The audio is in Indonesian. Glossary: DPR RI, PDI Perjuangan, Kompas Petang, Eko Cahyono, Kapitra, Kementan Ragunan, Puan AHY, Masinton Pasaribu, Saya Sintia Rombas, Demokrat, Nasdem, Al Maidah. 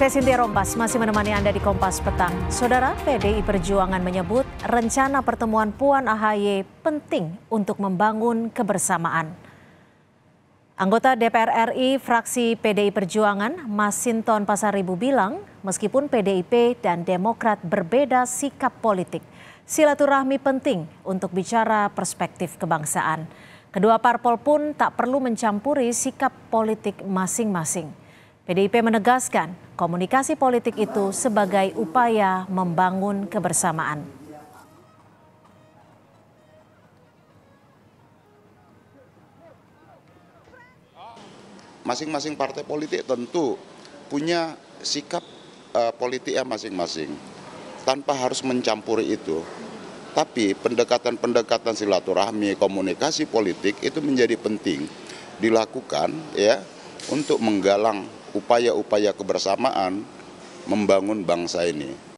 Saya Sintia Rombas masih menemani Anda di Kompas Petang. Saudara, PDI Perjuangan menyebut rencana pertemuan Puan AHY penting untuk membangun kebersamaan. Anggota DPR RI fraksi PDI Perjuangan, Masinton Pasaribu bilang, meskipun PDIP dan Demokrat berbeda sikap politik, silaturahmi penting untuk bicara perspektif kebangsaan. Kedua parpol pun tak perlu mencampuri sikap politik masing-masing. PDIP menegaskan komunikasi politik itu sebagai upaya membangun kebersamaan. Masing-masing partai politik tentu punya sikap politiknya masing-masing, tanpa harus mencampuri itu. Tapi pendekatan-pendekatan silaturahmi, komunikasi politik itu menjadi penting dilakukan ya untuk menggalang upaya-upaya kebersamaan membangun bangsa ini.